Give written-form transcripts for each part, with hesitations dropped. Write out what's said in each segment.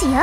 ますよ。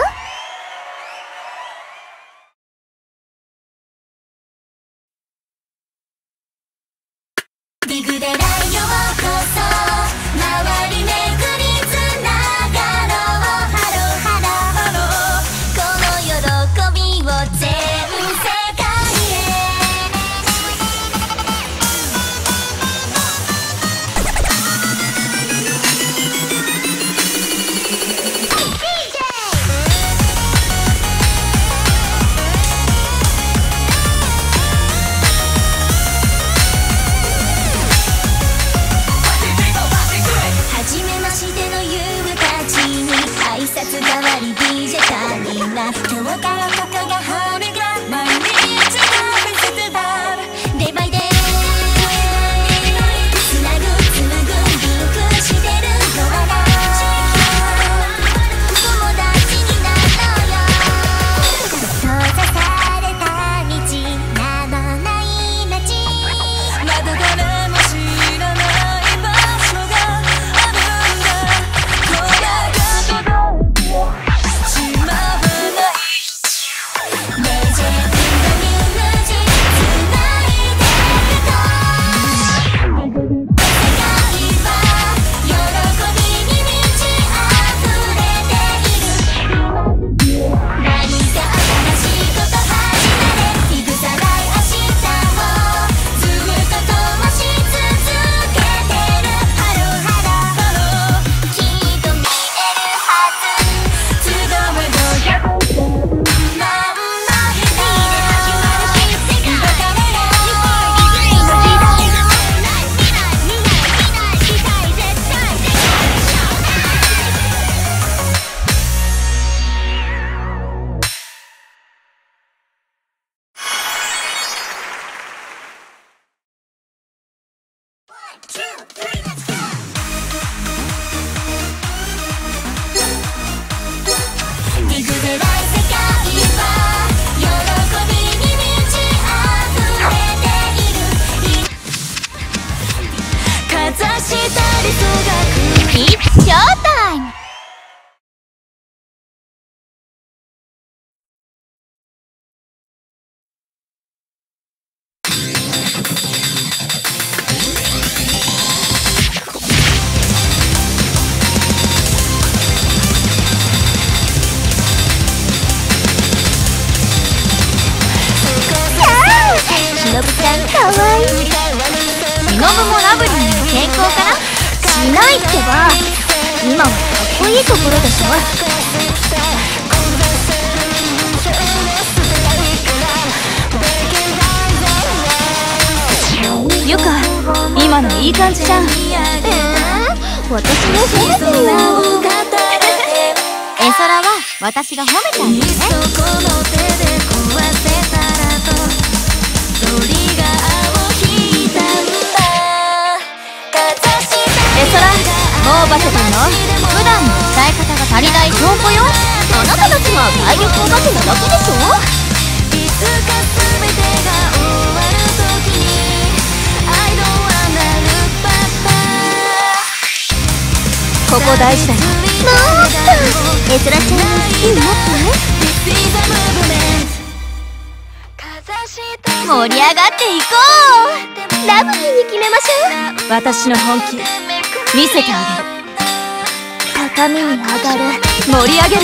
私の本気見せてあげる。高みに上がる、盛り上げる。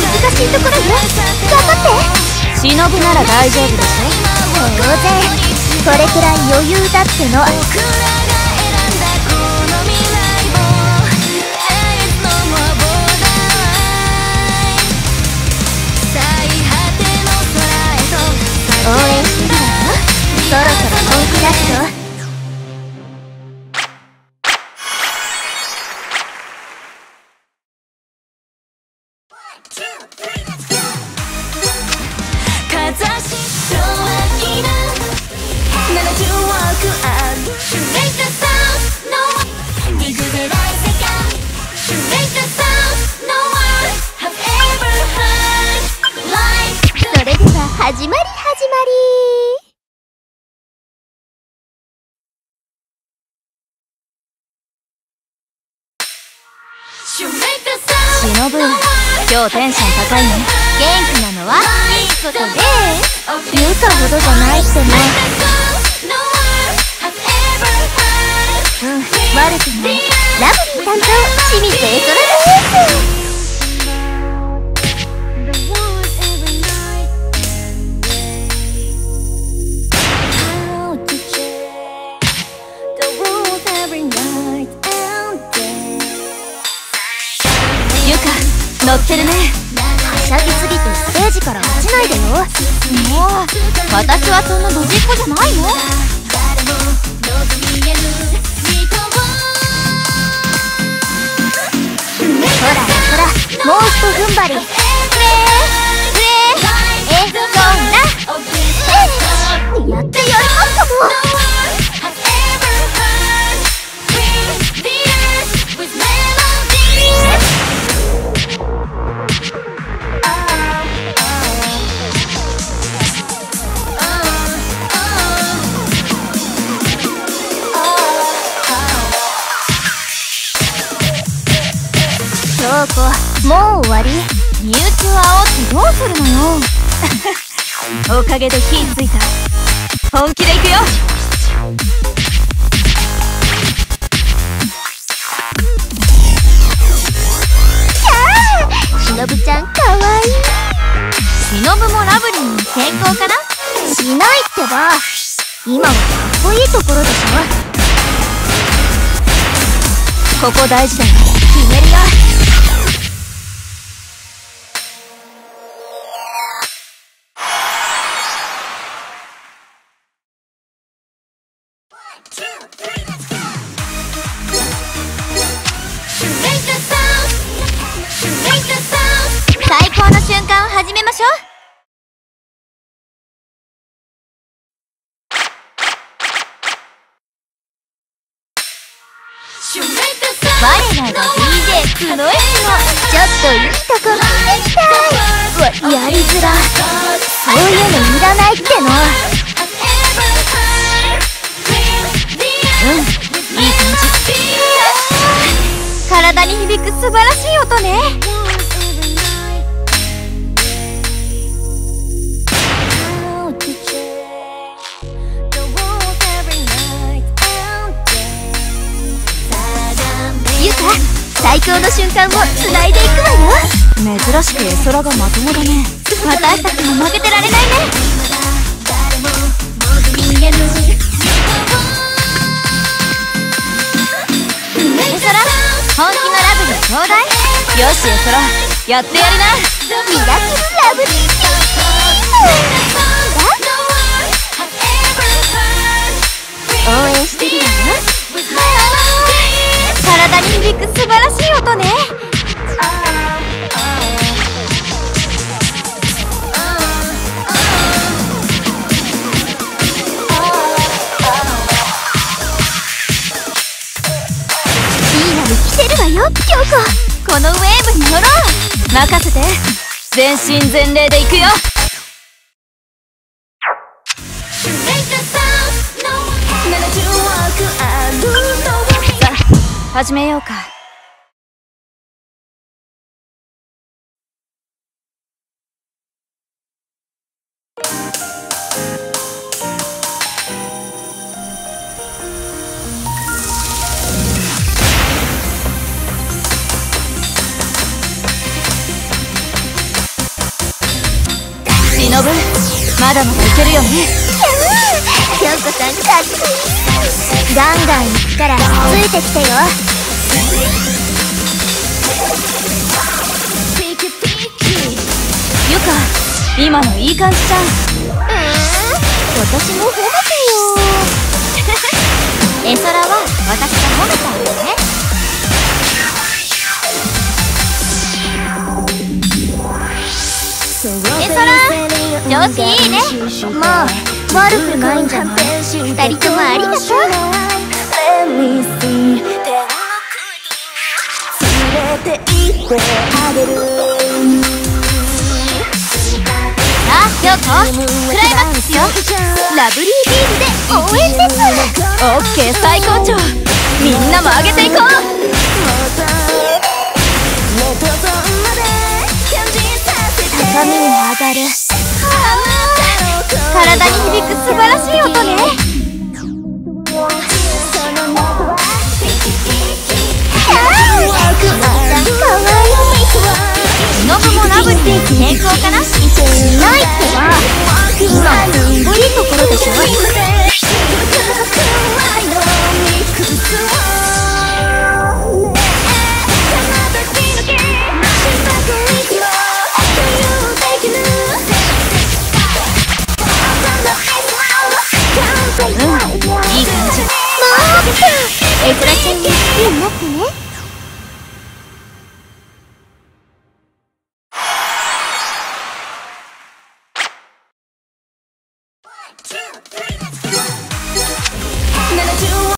難しいところよ、頑張って。忍なら大丈夫でしょ。当然これくらい余裕だっての。応援してるわよ。そろそろ本気出すぞ。それでは始まり。のぶ、今日テンション高いね。元気なのはいいことで、言うたほどじゃないってね。うん、悪くない。ラブリー担当清水エソラです。乗ってるね。はしゃぎすぎてステージから落ちないでよ。もう私はそんなドジっ子じゃないの。ほらほら、もうひと踏ん張り。そんなやってやりますかも。もう終わり。身内を煽ってどうするのよおかげで火ついた。本気でいくよ。しのぶちゃんかわいい。しのぶもラブリーに成功かな。しないってば。今はかっこいいところでしょ。ここ大事だよ。決めるよ。始めましょう。我らが DJ くのえちのちょっといいとこ見てきたい。うわ、やりづら。そういうのいらないっての。うん、いい感じ。体に響く素晴らしい音ね。最高の瞬間をつないでいくわよ。珍しく絵空がまともだね。私たちも負けてられないね。絵空、本気のラブリーちょうだい。よし絵空、やってやりな。ミラクルラブリーティー。応援してるわよ。体に響く素晴らしい音ね。いい波来てるわよ京子。このウェーブに乗ろう。任せて。全身全霊でいくよ。始めようか。しのぶ、まだまだいけるよね。京子さんかっこいい。ガンガン行くからついてきてよ。ゆか、今のいい感じじゃん。私も褒めてよ。絵空は私が褒めたんだね。絵空、調子いいね。もう悪くないんじゃない。2人ともありがとう。さあ京子、クライマックスよ。ラブリービームで応援です。オッケー、最高潮。みんなも上げていこう。鏡も上がる。体に響く素晴らしい音ね。かわいい。のぶもラブって健康かな。ないってば、今もっこりところでしょ。エフラシンに好きになってね。